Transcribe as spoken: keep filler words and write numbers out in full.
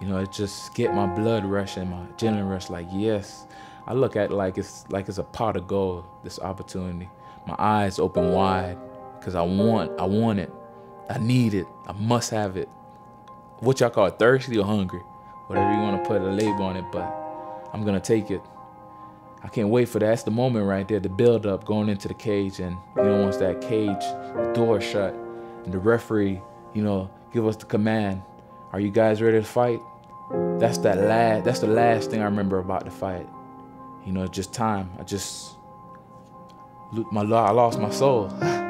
You know, it just get my blood rushing, my adrenaline rush, like, yes. I look at it like it's, like it's a pot of gold, this opportunity. My eyes open wide, because I want, I want it. I need it, I must have it. What y'all call it, thirsty or hungry? Whatever you want to put a label on it, but I'm gonna take it. I can't wait for that. That's the moment right there, the build up, going into the cage, and you know, once that cage, the door shut, and the referee, you know, give us the command, are you guys ready to fight? That's that last, that's the last thing I remember about the fight. You know, just time, I just, my, I lost my soul.